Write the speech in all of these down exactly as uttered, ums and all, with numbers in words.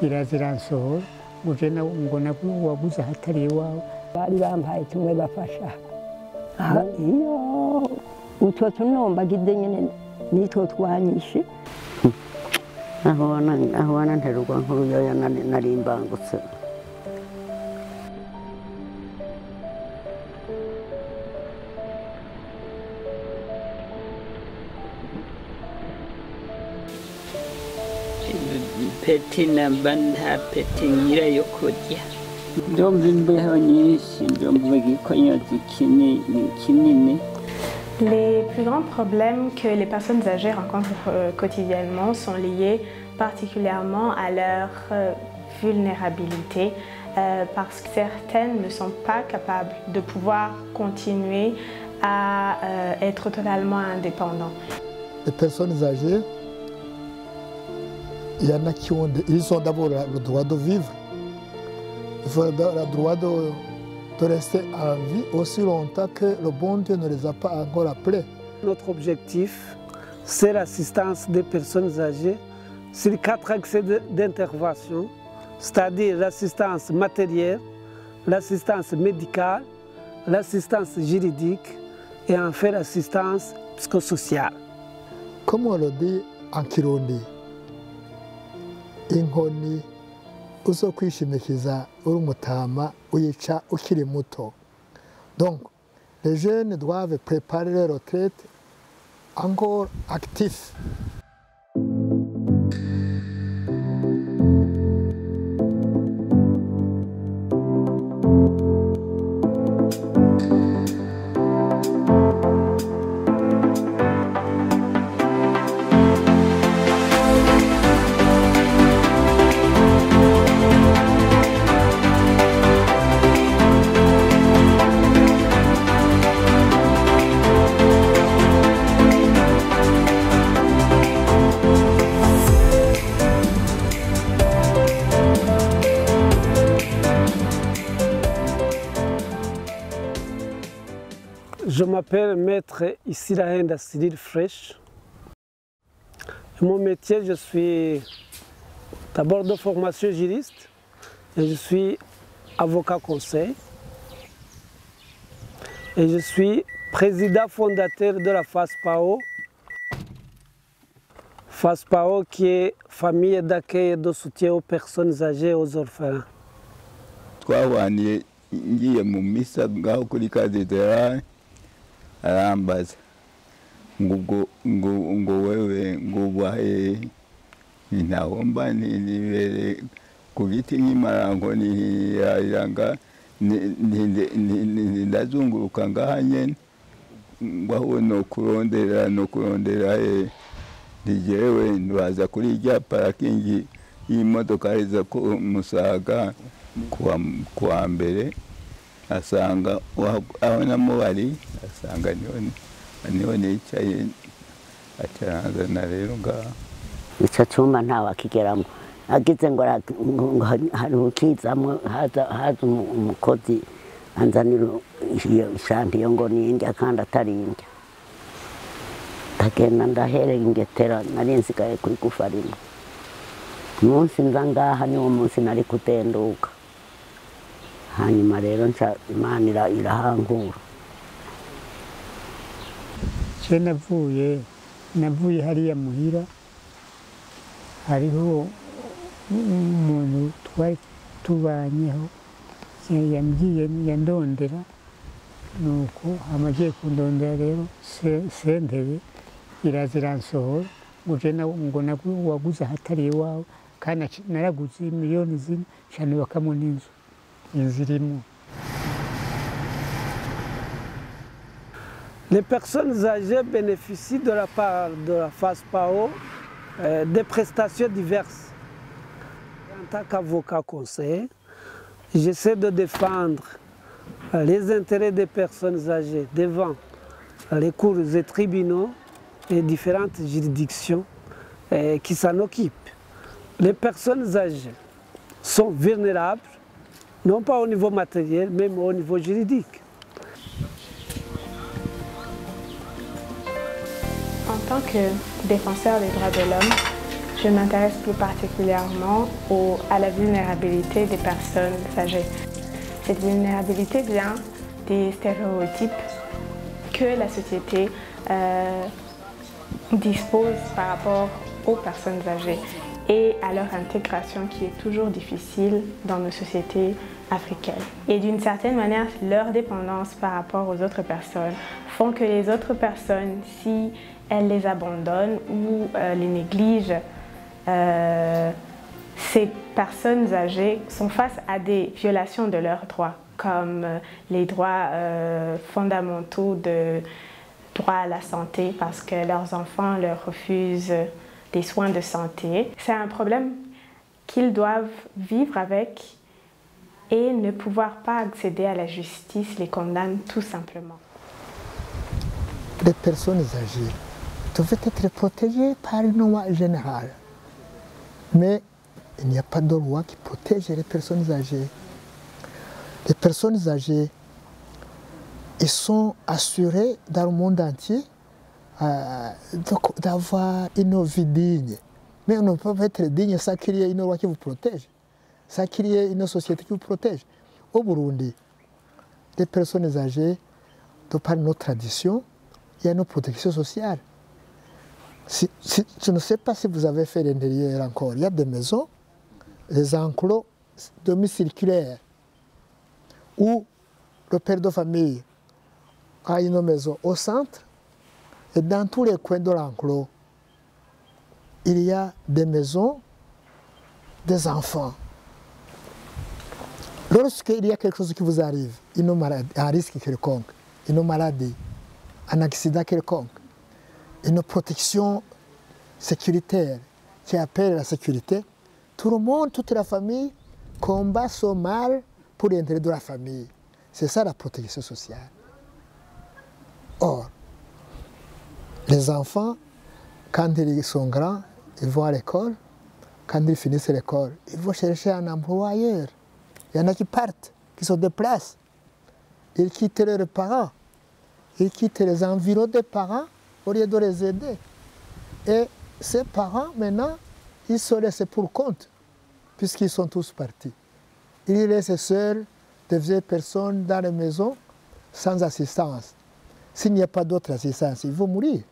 Iraziransohora muje na ngo nakuba wabuza hatari wawe bari bampaye kimwe bafasha aha iyo utwo tunomba gidenye nitwo twanyishe aho na aho na nterwa nkuru yoya narimbangutse Petit n'abandha petit n'ira yokodia. Donc les plus grands problèmes que les personnes âgées rencontrent quotidiennement sont liés particulièrement à leur vulnérabilité euh, parce que certaines ne sont pas capables de pouvoir continuer à euh, être totalement indépendants. Les personnes âgées, il y en a qui ont, ils ont d'abord le droit de vivre, ils ont le droit de, de rester en vie aussi longtemps que le bon Dieu ne les a pas encore appelés. Notre objectif, c'est l'assistance des personnes âgées sur quatre accès d'intervention, c'est-à-dire l'assistance matérielle, l'assistance médicale, l'assistance juridique et enfin l'assistance psychosociale. Comme on le dit en Kirundi, inkoni uzo kwishimikiza uri umutama uyica ukiri muto. Donc les jeunes doivent préparer leur retraite encore actifs. Je m'appelle Maître Isidore Ndastililil Frèche. Mon métier, je suis d'abord de formation juriste et je suis avocat conseil. Et je suis président fondateur de la FASPAO. FASPAO qui est famille d'accueil et de soutien aux personnes âgées et aux orphelins. Arambaza ngo ngo ngo wewe ngo bahe inahomba nibere kugiti nyimarango ni yanga ni ndazunguruka ngahanye ngo no kurondera no kurondera eh dijewe ndaza kuri rya parking y'imodoka iza ko musaga kwa kwa mbere asanga abona mubari asanga nione nione cyaye ataraza na rero nga icacuma nta wakigeramo agize ngo harukizamo haza haza umukozi anzaniro shanti yo ngo ni indya kandi atari indya takena ndahere ngetera nari nsigaye kuri gufarima munsi nzangaha niwo munsi nari kutenduka hanyuma rero nca imanira irahangura je navuye navuye hariya muhira hariho umuntu twari tubanyeho yambwiye yandondera nuko amagiye kundondera rero sentebe iraziransohora ngo je nabona ko waguze hatari iwawe kandi naraguze miliyoni zine cyane bakamona inzu. Les personnes âgées bénéficient de la part de la FASPAO euh, des prestations diverses. En tant qu'avocat conseiller, J'essaie de défendre les intérêts des personnes âgées devant les cours et tribunaux et différentes juridictions qui s'en occupent. Les personnes âgées sont vulnérables, non pas au niveau matériel, mais au niveau juridique. En tant que défenseur des droits de l'homme, je m'intéresse plus particulièrement au, à la vulnérabilité des personnes âgées. Cette vulnérabilité vient des stéréotypes que la société euh, dispose par rapport aux personnes âgées et à leur intégration qui est toujours difficile dans nos sociétés africaines. Et d'une certaine manière, leur dépendance par rapport aux autres personnes font que les autres personnes, si elles les abandonnent ou euh, les négligent, euh, ces personnes âgées sont face à des violations de leurs droits, comme les droits euh, fondamentaux de droit à la santé parce que leurs enfants leur refusent des soins de santé. C'est un problème qu'ils doivent vivre avec et ne pouvoir pas accéder à la justice les condamne tout simplement. Les personnes âgées doivent être protégées par une loi générale, mais il n'y a pas de loi qui protège les personnes âgées. Les personnes âgées, ils sont assurés dans le monde entier euh, d'avoir une vie digne. Mais on ne peut pas être digne sans qu'il y ait une loi qui vous protège, sans qu'il y ait une société qui vous protège. Au Burundi, les personnes âgées, de par nos traditions, il y a une protection sociale. Si, si, je ne sais pas si vous avez fait l'intérieur encore, il y a des maisons, des enclos demi-circulaires, où le père de famille a une maison au centre et dans tous les coins de l'enclos, il y a des maisons des enfants. Lorsqu'il y a quelque chose qui vous arrive, une maladie, un risque quelconque, une maladie, un accident quelconque, une protection sécuritaire qui appelle la sécurité, tout le monde, toute la famille combat son mal pour l'intérêt de la famille. C'est ça la protection sociale. Or, les enfants, quand ils sont grands, ils vont à l'école. Quand ils finissent l'école, ils vont chercher un emploi ailleurs. Il y en a qui partent, qui se déplacent. Ils quittent leurs parents. Ils quittent les environs des parents au lieu de les aider. Et ces parents, maintenant, ils se laissent pour compte, puisqu'ils sont tous partis. Ils les laissent seuls, des vieilles personnes dans les maisons, sans assistance. S'il n'y a pas d'autre assistance, ils vont mourir.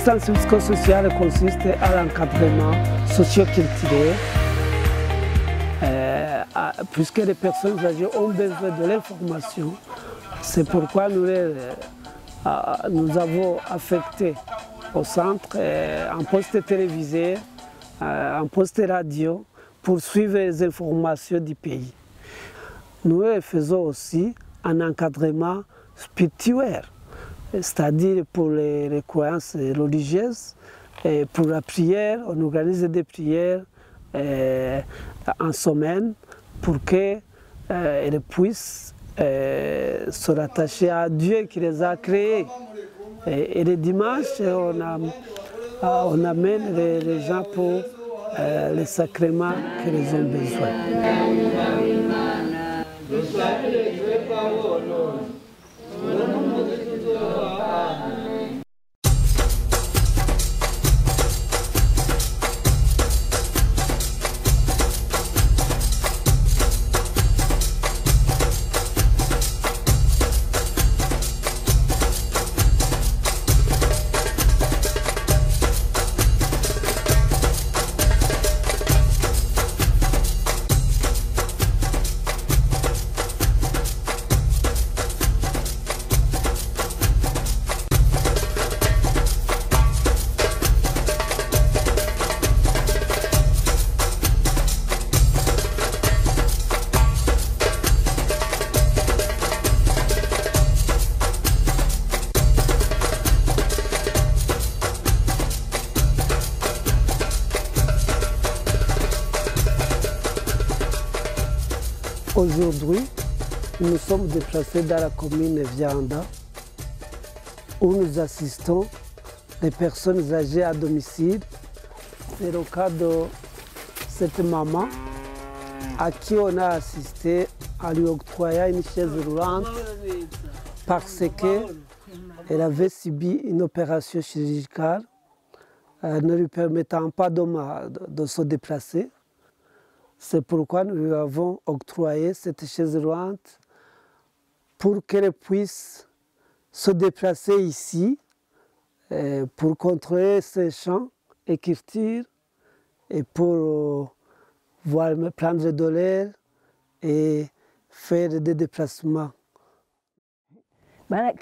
L'assistance psychosociale consiste à l'encadrement socio-culturel, euh, puisque les personnes âgées ont besoin de l'information. C'est pourquoi nous, les, euh, nous avons affecté au centre euh, un poste télévisé, euh, un poste radio pour suivre les informations du pays. Nous les faisons aussi un encadrement spirituel, c'est-à-dire pour les, les croyances religieuses, et pour la prière, on organise des prières euh, en semaine pour qu'elles euh, puissent euh, se rattacher à Dieu qui les a créés. Et, et les dimanches, on, a, on amène les, les gens pour euh, les sacrements qu'ils ont besoin. Aujourd'hui, nous sommes déplacés dans la commune Vianda où nous assistons les personnes âgées à domicile. C'est le cas de cette maman à qui on a assisté à lui octroyer une chaise roulante parce qu'elle avait subi une opération chirurgicale ne lui permettant pas de, de se déplacer. C'est pourquoi nous lui avons octroyé cette chaise roulante pour qu'elle puisse se déplacer ici pour contrôler ses champs et qu'il tire et pour voir, prendre de l'air et faire des déplacements. Mais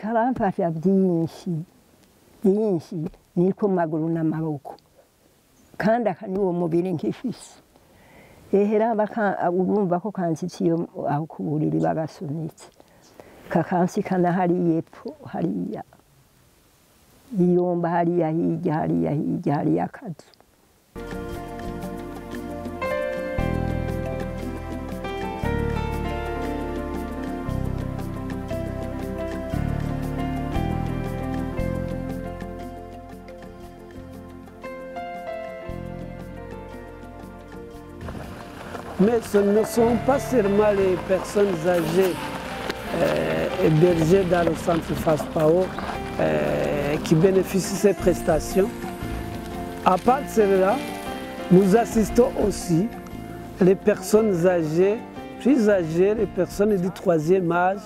ce ne sont pas seulement les personnes âgées euh, hébergées dans le centre FASPAO euh, qui bénéficient de ces prestations. À part cela, nous assistons aussi les personnes âgées, plus âgées, les personnes du troisième âge,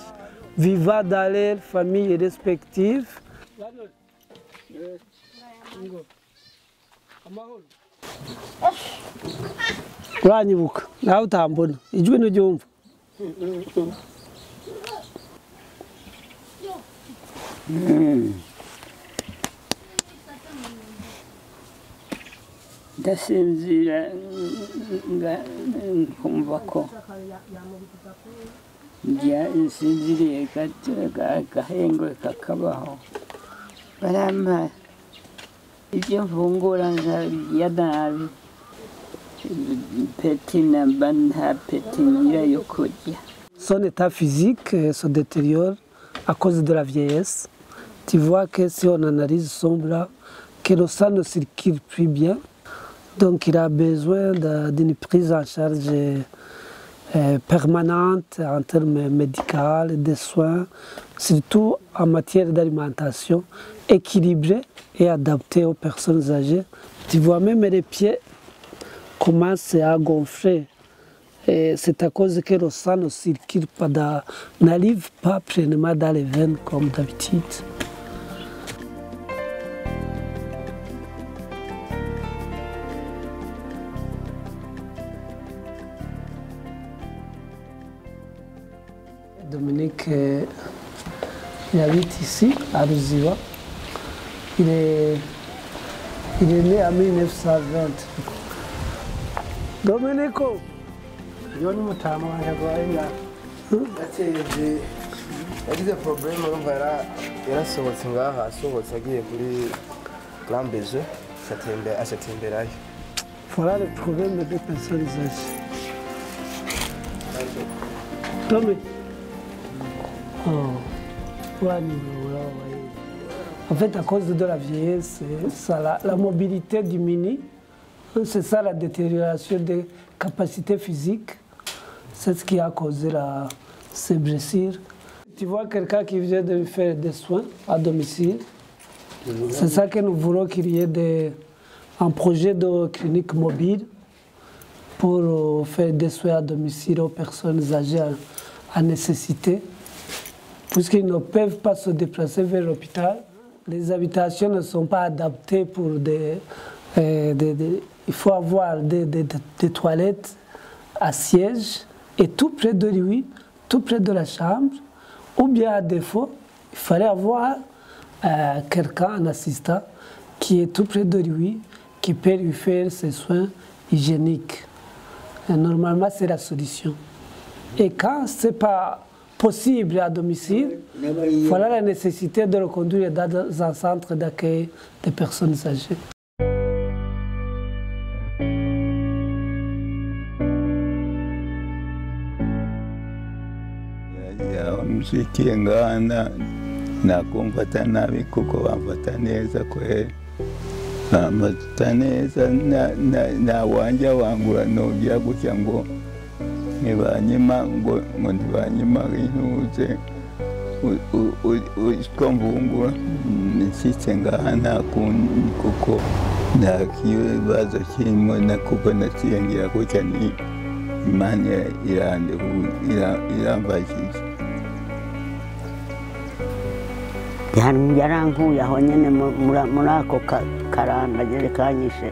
vivant dans leurs familles respectives. Mm. Son état physique se détériore à cause de la vieillesse. Tu vois que si on analyse son bras, que le sang ne circule plus bien. Donc il a besoin d'une prise en charge permanente en termes médicaux, de soins, surtout en matière d'alimentation équilibrée et adaptée aux personnes âgées. Tu vois même les pieds commence à gonfler. C'est à cause que le sang ne circule pas, n'arrive pas pleinement dans les veines comme d'habitude. Dominique euh, il habite ici, à Ruziwa. Il est, il est né en mille neuf cent vingt. Dominique, je ne me pas. Il y a des problèmes. Il y a des choses qui sont très importantes. Voilà le problème de la personnalisation. Tommy. En fait, à cause de la vieillesse, ça, la, la mobilité diminue. C'est ça la détérioration des capacités physiques. C'est ce qui a causé la... ces blessures. Tu vois quelqu'un qui vient de faire des soins à domicile. C'est ça que nous voulons qu'il y ait des... un projet de clinique mobile pour faire des soins à domicile aux personnes âgées à nécessité. Puisqu'ils ne peuvent pas se déplacer vers l'hôpital, les habitations ne sont pas adaptées pour des... Des, des, il faut avoir des, des, des toilettes à siège et tout près de lui, tout près de la chambre, ou bien à défaut, il fallait avoir euh, quelqu'un, un assistant, qui est tout près de lui, qui peut lui faire ses soins hygiéniques. Et normalement, c'est la solution. Et quand ce n'est pas possible à domicile, voilà la nécessité de le conduire dans un centre d'accueil des personnes âgées. mushikiengana na kumfatana bikuko bamfataneza kwe bamfataneza na na wanja wangu nogya kucyango nibanyima ngo ndibanyima inuze uskombungu nishitengana kuko na kiwe bazo chimo na kuko na chiengia kuchani imani ya ndugu ila ila bazizi yarangu yarangu yahonyene murako karanda jerekanyishe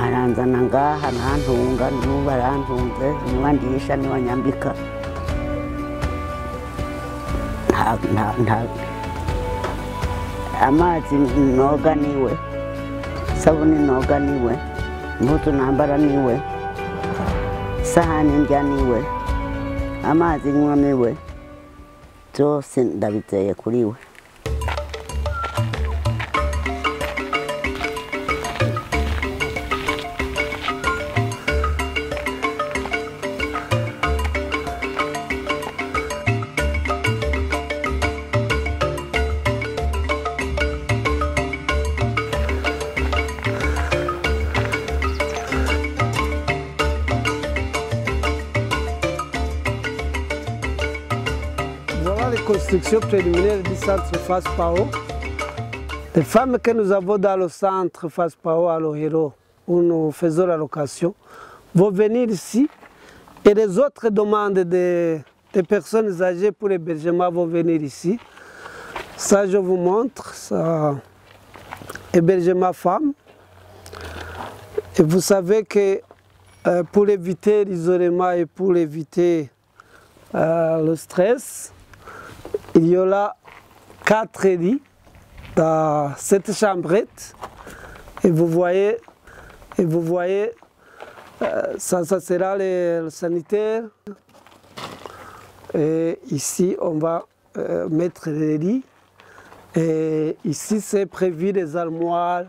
aranza nangaha nantunga nduba rantunze mwandisha ni wanyambika na na na amazi noganiwe sabuni noganiwe mbuto nambara niwe sahani njaniwe amazi nyoniwe byose ndabiteye kuriwe. Construction préliminaire du centre FASPAO. Les femmes que nous avons dans le centre FASPAO à Lohiro, où nous faisons la location, vont venir ici et les autres demandes des, des personnes âgées pour l'hébergement vont venir ici. Ça, je vous montre, ça, hébergement femme. Et vous savez que euh, pour éviter l'isolement et pour éviter euh, le stress, il y aura quatre lits dans cette chambrette et vous voyez, et vous voyez euh, ça, ça sera le, le sanitaire. Et ici on va euh, mettre les lits et ici c'est prévu des armoires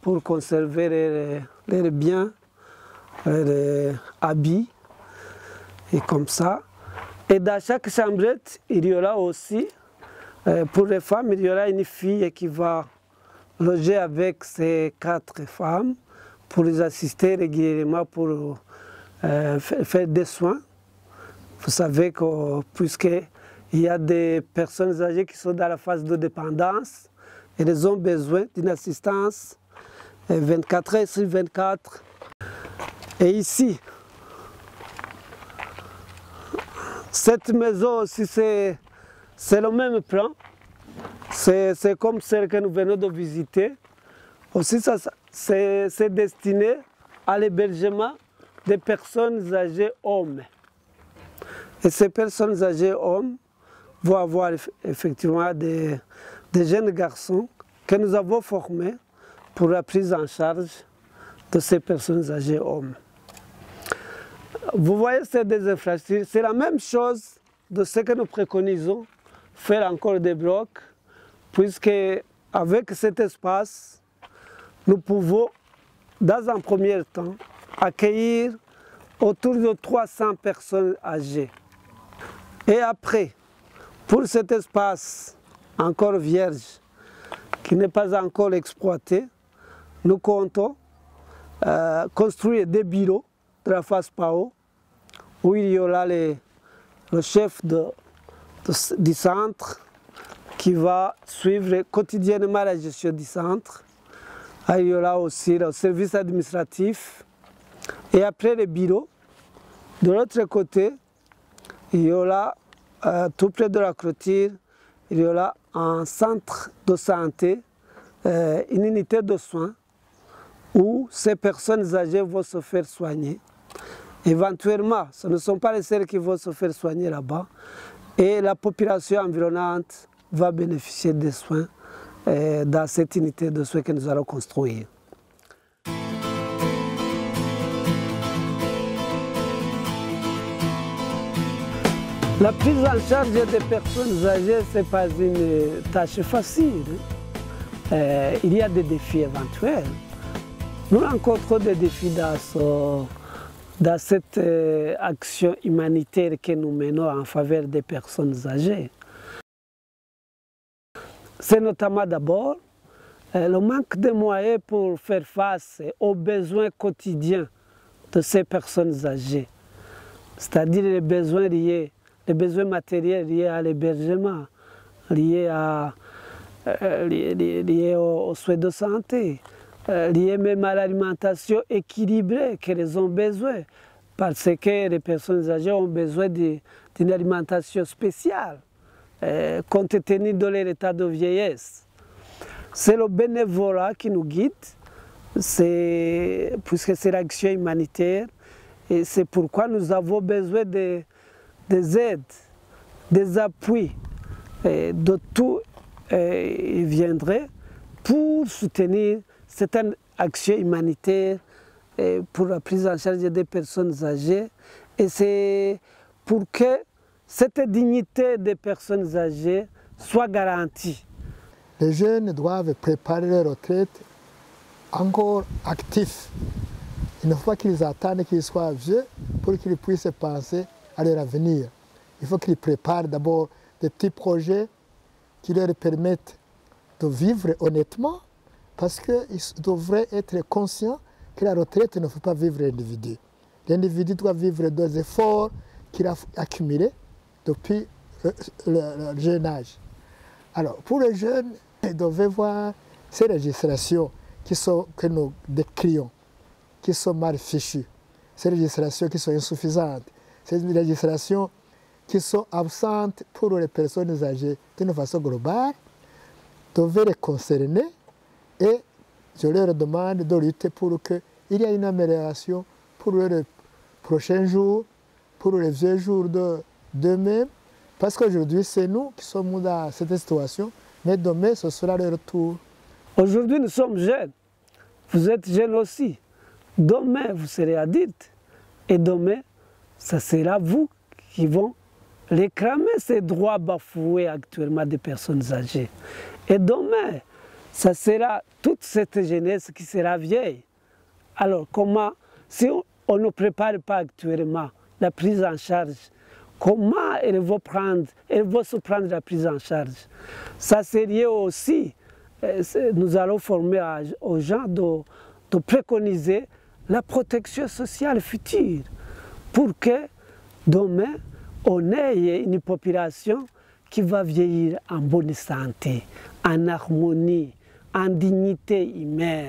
pour conserver les, les biens, les habits et comme ça. Et dans chaque chambrette, il y aura aussi, euh, pour les femmes, il y aura une fille qui va loger avec ces quatre femmes pour les assister régulièrement, pour euh, faire des soins. Vous savez que puisqu'il y a des personnes âgées qui sont dans la phase de dépendance, elles ont besoin d'une assistance vingt-quatre heures sur vingt-quatre. Et ici, cette maison aussi, c'est le même plan, c'est comme celle que nous venons de visiter. Aussi, c'est destiné à l'hébergement des personnes âgées hommes. Et ces personnes âgées hommes vont avoir effectivement des, des jeunes garçons que nous avons formés pour la prise en charge de ces personnes âgées hommes. Vous voyez, c'est des infrastructures. C'est la même chose de ce que nous préconisons, faire encore des blocs, puisque avec cet espace, nous pouvons, dans un premier temps, accueillir autour de trois cents personnes âgées. Et après, pour cet espace encore vierge, qui n'est pas encore exploité, nous comptons euh, construire des bureaux de la FASPAO, où il y aura les, le chef de, de, du centre qui va suivre quotidiennement la gestion du centre. Et il y aura aussi le service administratif. Et après le bureau, de l'autre côté, il y aura, euh, tout près de la clôture, il y aura un centre de santé, euh, une unité de soins, où ces personnes âgées vont se faire soigner. Éventuellement, ce ne sont pas les seuls qui vont se faire soigner là-bas et la population environnante va bénéficier des soins euh, dans cette unité de soins que nous allons construire. La prise en charge des personnes âgées, ce n'est pas une tâche facile. Euh, il y a des défis éventuels. Nous rencontrons des défis dans ce, dans cette action humanitaire que nous menons en faveur des personnes âgées. C'est notamment d'abord le manque de moyens pour faire face aux besoins quotidiens de ces personnes âgées, c'est-à-dire les besoins liés, les besoins matériels liés à l'hébergement, liés, euh, liés, liés, liés aux, aux soins de santé, euh, liés même à l'alimentation équilibrée qu'elles ont besoin, parce que les personnes âgées ont besoin d'une alimentation spéciale, euh, compte tenu de leur état de vieillesse. C'est le bénévolat qui nous guide, puisque c'est l'action humanitaire, et c'est pourquoi nous avons besoin de, des aides, des appuis, et de tout et, et viendrait pour soutenir cette action humanitaire et pour la prise en charge des personnes âgées. Et c'est pour que cette dignité des personnes âgées soit garantie. Les jeunes doivent préparer leur retraite encore actifs. Il ne faut pas qu'ils attendent qu'ils soient vieux pour qu'ils puissent penser à leur avenir. Il faut qu'ils préparent d'abord des petits projets qui leur permettent de vivre honnêtement, parce qu'ils devraient être conscients que la retraite ne fait pas vivre l'individu. L'individu doit vivre des efforts qu'il a accumulés depuis le, le, le jeune âge. Alors, pour les jeunes, ils devaient voir ces législations qui sont, que nous décrions, qui sont mal fichues, ces législations qui sont insuffisantes, ces législations qui sont absentes pour les personnes âgées d'une façon globale, devaient les concerner et je leur demande de lutter pour qu'il y ait une amélioration pour les prochains jours, pour les vieux jours d'eux-mêmes, parce qu'aujourd'hui c'est nous qui sommes dans cette situation, mais demain ce sera leur tour. Aujourd'hui nous sommes jeunes, vous êtes jeunes aussi, demain vous serez adultes et demain ce sera vous qui vont réclamer ces droits bafoués actuellement des personnes âgées. Et demain, ça sera toute cette jeunesse qui sera vieille. Alors comment, si on ne prépare pas actuellement la prise en charge, comment elles vont, prendre, elles vont se prendre la prise en charge? Ça serait aussi, nous allons former aux gens de, de préconiser la protection sociale future pour que demain, on ait une population qui va vieillir en bonne santé, en harmonie, en dignité humaine.